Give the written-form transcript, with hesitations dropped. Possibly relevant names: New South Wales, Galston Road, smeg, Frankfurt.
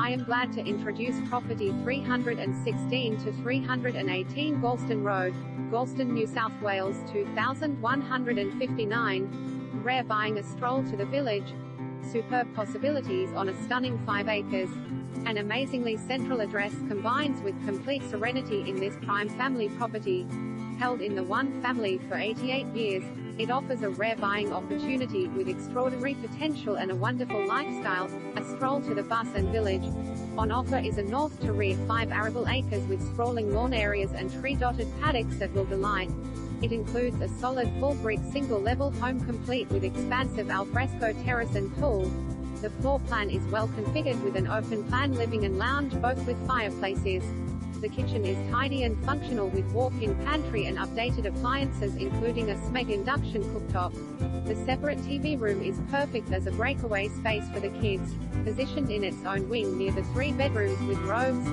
I am glad to introduce property 316 to 318 Galston Road, Galston, New South Wales 2159. Rare buying a stroll to the village. Superb possibilities on a stunning 5 acres. An amazingly central address combines with complete serenity in this prime family property. Held in the one family for 88 years, it offers a rare buying opportunity with extraordinary potential and a wonderful lifestyle. A stroll to the bus and village. On offer is a north to rear 5 arable acres with sprawling lawn areas and tree-dotted paddocks that will delight. It includes a solid full-brick single-level home complete with expansive alfresco terrace and pool. The floor plan is well configured with an open-plan living and lounge, both with fireplaces. The kitchen is tidy and functional with walk-in pantry and updated appliances including a smeg induction cooktop. The separate TV room is perfect as a breakaway space for the kids, positioned in its own wing near the 3 bedrooms with robes.